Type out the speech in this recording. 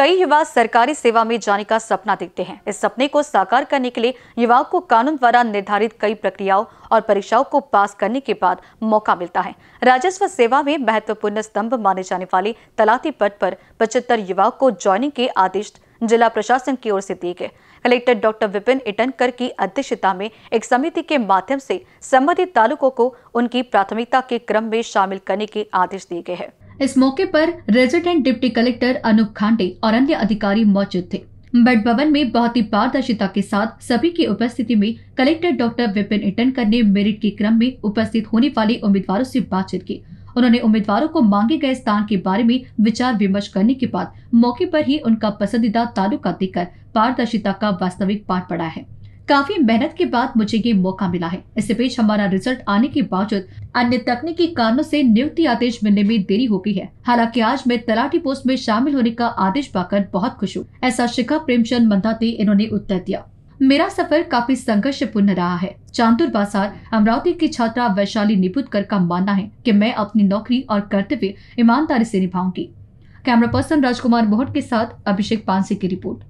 कई युवा सरकारी सेवा में जाने का सपना देखते हैं। इस सपने को साकार करने के लिए युवाओं को कानून द्वारा निर्धारित कई प्रक्रियाओं और परीक्षाओं को पास करने के बाद मौका मिलता है। राजस्व सेवा में महत्वपूर्ण स्तंभ माने जाने वाले तलाठी पद पर 75 युवाओं को ज्वाइनिंग के आदेश जिला प्रशासन की ओर से दिए गए। कलेक्टर डॉक्टर विपिन इटनकर की अध्यक्षता में एक समिति के माध्यम से संबंधित तालुकों को उनकी प्राथमिकता के क्रम में शामिल करने के आदेश दिए गए हैं। इस मौके पर resident deputy collector Anup Khande और अन्य अधिकारी मौजूद थे। बट भवन में बहुत ही पारदर्शिता के साथ सभी की उपस्थिति में कलेक्टर डॉक्टर विपिन इटनकर ने मेरिट के क्रम में उपस्थित होने वाले उम्मीदवारों से बातचीत की। उन्होंने उम्मीदवारों को मांगे गए स्थान के बारे में विचार विमर्श करने के बाद मौके पर ही उनका पसंदीदा तालुका देकर पारदर्शिता का वास्तविक पाठ पड़ा है। काफी मेहनत के बाद मुझे ये मौका मिला है। इससे बीच हमारा रिजल्ट आने के बावजूद अन्य तकनीकी कारणों से नियुक्ति आदेश मिलने में देरी हो गई है। हालांकि आज मैं तलाठी पोस्ट में शामिल होने का आदेश पाकर बहुत खुश हूँ, ऐसा शिखा प्रेमचंद मंदाते इन्होंने उत्तर दिया। मेरा सफर काफी संघर्षपूर्ण रहा है। चांदूर बाजार अमरावती की छात्रा वैशाली निपुतकर का मानना है कि मैं अपनी नौकरी और कर्तव्य ईमानदारी से निभाऊंगी। कैमरा पर्सन राजकुमार मोहट के साथ अभिषेक पांसी की रिपोर्ट।